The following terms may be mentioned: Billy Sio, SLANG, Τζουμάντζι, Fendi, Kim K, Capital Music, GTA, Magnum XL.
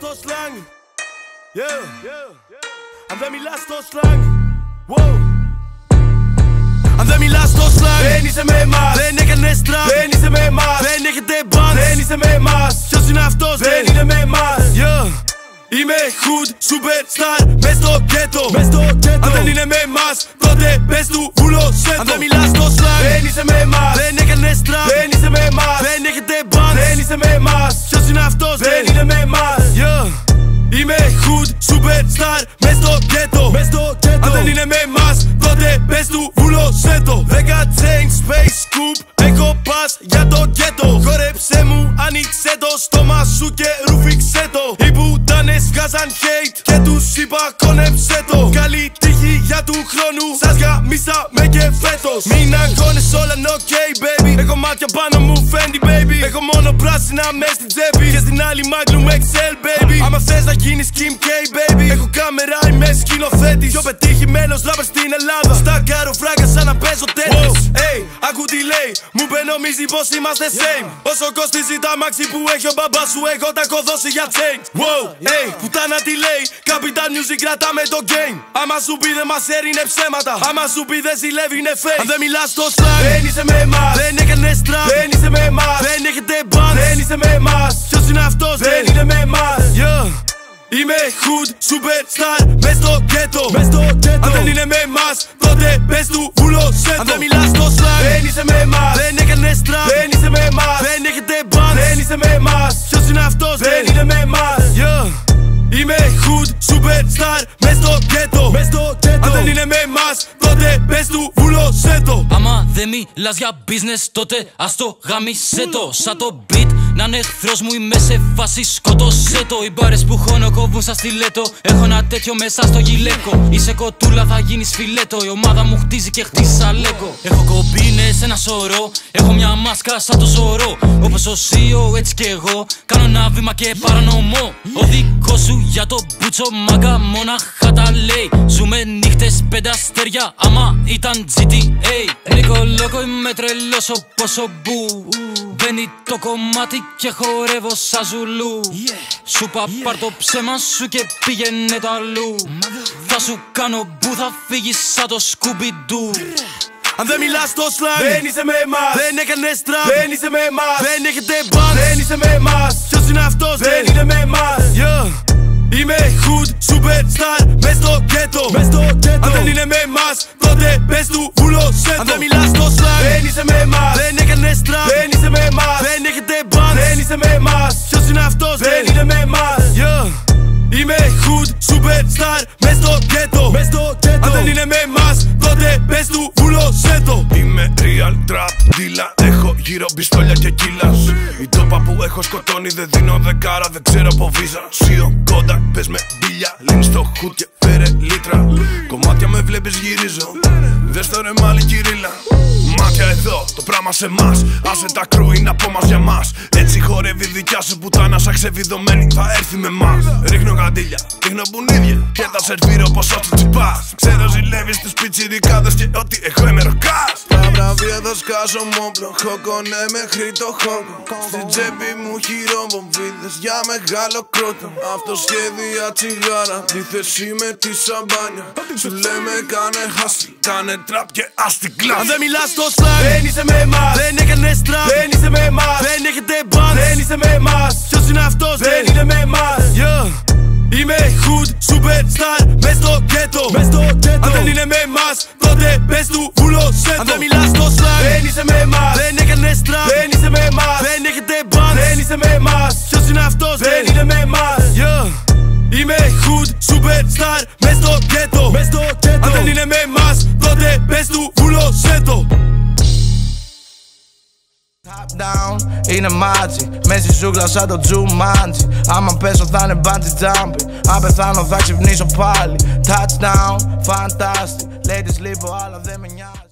στο slang. Αν δεν μιλάς στο slang, αν δεν μιλάς στο slang, δεν είσαι με εμάς. Δεν έκανες τραπ, δεν είσαι με εμάς. Δεν έχετε μπαντς, δεν είσαι με εμάς. Ποιος είναι αυτός, δεν είναι με εμάς. Είμαι hood, superstar, μες στο ghetto. Αν δεν είναι με εμάς, τότε πες του βουλοσέτο. Αν δεν μιλάς στο slang, δεν είσαι με εμάς. Δεν έκανες τραπ, δεν είσαι με εμάς. Δεν έχετε μπαντς, δεν είσαι με εμάς. Ποιος είναι αυτός, δεν είναι με εμάς. Είμαι hood, superstar, μες στο ghetto. Αν δεν είναι με εμάς, τότε πες του βουλοσέτο. 10 chain, space, scoop, έχω πας για το ghetto. Χόρεψέ μου, άνοιξε το στόμα σου και ρουφήξε το. Οι πουτάνες βγάζαν hate και τους είπα κόνεψε το. Καλή τύχη για του χρόνου, σας γαμίσαμε και φέτος. Μην αγχώνεσαι, όλα είναι ok baby. Έχω μάτια πάνω μου, Fendi baby. Έχω μόνο πράσινα μες στην τσέπη και στην άλλη Magnum XL baby. Άμα θες να γίνεις Kim K baby, έχω κάμερα, είμαι σκηνοθέτης. Πιο πετύχημένος ράπερ στην Ελλάδα. Σταγκάρω φράγκα σαν να παίζω τέτοις. Hey, ακού τι λέει, μου παι νομίζει πως είμαστε same. Όσο κοστίζει τα μάξι που έχει ο μπαμπάς σου, εγώ τα έχω δώσει για change. Hey, πουτάνα τι λέει, Capital Music κρατάμε το game. Άμα σου πει δεν μας έρινε ψέματα, άμα σου πει δεν ζηλεύει είναι fake. Αν δεν μιλάς στο slang, δεν είσαι με εμάς. Δεν έκανες trap, δεν είσαι με εμάς. Δεν έχετε μπαντς, δεν είσαι με εμάς. Ποιος είναι αυτός, δεν είναι με εμάς. Είμαι hood, superstar, μες στο ghetto. Αν δεν είναι με εμάς, τότε πες του βουλοσέτο. Αν δεν μιλάς στο slang, δεν είσαι με εμάς. Δεν έκανες trap, δεν είσαι με εμάς. Δεν έχετε μπαντς, δεν είσαι με εμάς. Ποιος είναι αυτός, δεν είναι με εμάς. Είμαι hood, superstar, μες στο ghetto. Αν δεν είναι με εμάς, τότε πες του βουλοσέτο. Άμα δεν μιλάς για business, τότε ας το γαμισέτο. Σαν το beat να είναι εχθρός μου, είμαι σε φάση σκοτωσέ το. Οι μπάρες που χώνω κόβουν σαν στιλέτο. Έχω ένα τέτοιο μέσα στο γυλαίκο. Είσαι κοτούλα, θα γίνεις φιλέτο. Η ομάδα μου χτίζει και χτίσα λέγκο. Έχω κομπίνες, ένα σωρό. Έχω μια μάσκα σαν το ζωρό. Όπως ο Σίο, έτσι κι εγώ. Κάνω ένα βήμα και παρανομώ. Ο δικός σου για το μπούτσο, μάγκα μόναχα τα λέει. Ζούμε νύχτες, 5 αστέρια. Άμα ήταν GTA. Νικολόκο, είμαι τρελός όπως ο Μπου. Μπαίνει το κομμάτι και χορεύω σαν Ζουλού. Σου πα πάρ' το ψέμα σου και πήγαινε το αλλού. Θα σου κάνω μπου, θα φύγεις σαν το Σκουμπιντού. Αν δεν μιλάς στο slang, δεν είσαι με εμάς. Δεν έκανες trap, δεν είσαι με εμάς. Δεν έχετε μπαντς, δεν είσαι με εμάς. Ποιος είναι αυτός, δεν είναι με εμάς. Είμαι hood, superstar, μες στο ghetto. Αν δεν είναι με εμάς, τότε πες του βουλοσέτο. Αν δεν μιλάς στο slang, δεν είσαι με εμάς. Δεν έκανες trap, δεν είσαι με εμάς. Δεν έχετε μπαντς, δεν είσαι με εμάς. Ποιος είναι αυτός, δεν είναι με εμάς. Είμαι hood, superstar, μες στο ghetto. Αν δεν είναι με εμάς, τότε πες του βουλοσέτο. Είμαι real trap dealer. Έχω γύρω πιστόλια και κύλας. Η τόπα που έχω σκοτώνει, δεν δίνω δεκάρα, δεν ξέρω από βίζα. Σιο κόντα, πες με μπίλια. Λύνεις το χουτ και φέρε λίτρα. Κομμάτια με βλέπεις γυρίζω. Δες το ρε μάλι κυρίλα. Μάτια εδώ, το πράγμα σε μας. Άσε τα κρού, είναι από μας για μας. Έτσι χορεύει δικιά σου πουτάνα, σαν ξεβιδωμένη θα έρθει με μας. Ρίχνω γαντήλια, ρίχνω μπουνίδια και τα σερβίρω πως όσο τσιπάς. Ξέρω ζηλεύεις τους πιτσιρικάδες και ότι εγώ είμαι ροκάς. Τα βραβεία θα σκάσω μόμπλο, χοκονέ μέχρι το χόγκο. Στην τσέπη μου χειροβομβίδες για μεγάλο κρότο. Αυτοσχέδια τσιγάρα, τη θέση με τη σαμπάνια. Σου λέμε κάνε hustle, κάνε trap και ας την κλάσ. Αν δεν μιλάς στο slang, δεν είσαι με εμάς. Δεν έκανες trap, δεν είσαι με εμάς. Δεν έχετε μπαντς, δεν είσαι με εμάς. Ποιος είναι αυτός, δεν είναι με εμάς. Είμαι hood, superstar, μες στο ghetto. Αν δεν είναι με εμάς, τότε πες του βουλοσέτο. Αν δεν μιλάς στο slang, δεν είσαι με εμάς. Δεν έκανες trap, δεν είσαι με εμάς. Δεν έχετε μπαντς, δεν είσαι με εμάς. Ποιος είναι αυτός, δεν είναι με εμάς. Είμαι hood, superstar, μες στο ghetto. Αν δεν είναι με εμάς, τότε πες του βουλοσέτο. Top down, είναι μάτζι. Μέση ζούγκλα σαν το Τζουμάντζι. Άμα πέσω θα είναι bungee jumping. Αν πεθάνω θα ξυπνήσω πάλι. Touchdown, fantastic. Ladies, λίγο, αλλά δεν με νοιάζει.